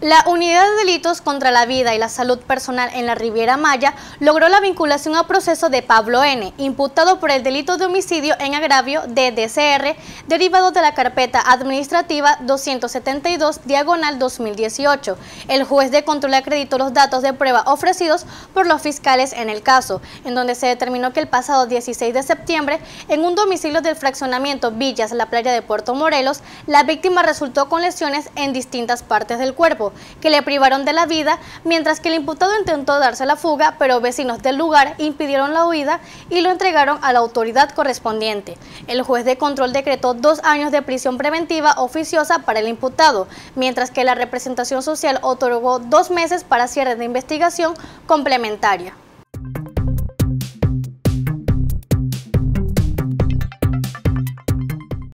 La Unidad de Delitos contra la Vida y la Salud Personal en la Riviera Maya logró la vinculación a proceso de Pablo N., imputado por el delito de homicidio en agravio de DCR, derivado de la carpeta administrativa 272-2018. El juez de control acreditó los datos de prueba ofrecidos por los fiscales en el caso, en donde se determinó que el pasado 16 de septiembre, en un domicilio del fraccionamiento Villas, la playa de Puerto Morelos, la víctima resultó con lesiones en distintas partes del cuerpo, que le privaron de la vida, mientras que el imputado intentó darse la fuga, pero vecinos del lugar impidieron la huida y lo entregaron a la autoridad correspondiente. El juez de control decretó 2 años de prisión preventiva oficiosa para el imputado, mientras que la representación social otorgó 2 meses para cierre de investigación complementaria.